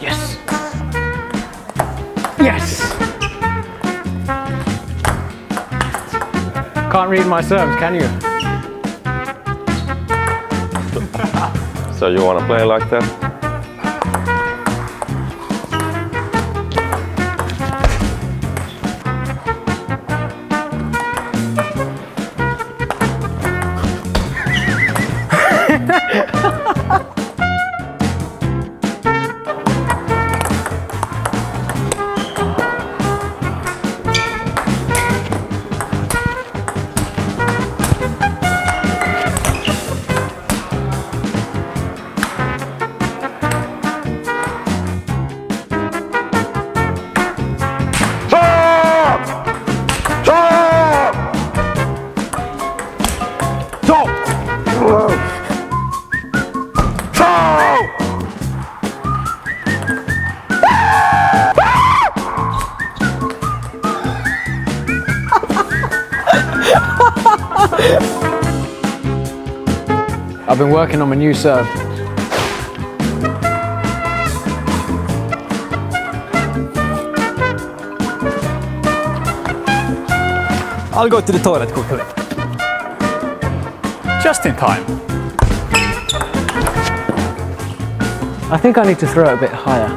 Yes. Yes. Can't read my serves, can you? So you want to play like that? I've been working on my new serve. I'll go to the toilet quickly. Just in time. I think I need to throw it a bit higher.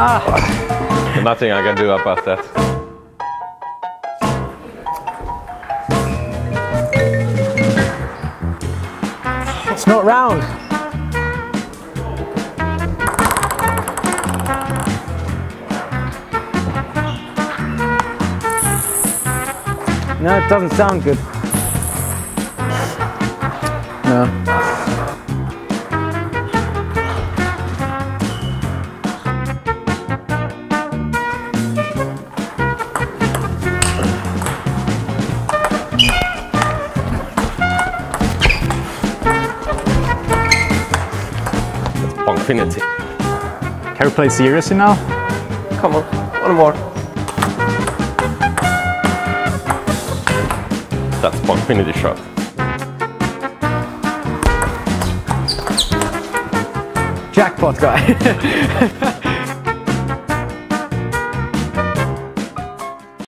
Ah. Nothing I can do about that. It's not round. No, it doesn't sound good. No. Infinity. Can we play seriously now? Come on, one more. That's one infinity shot. Jackpot guy.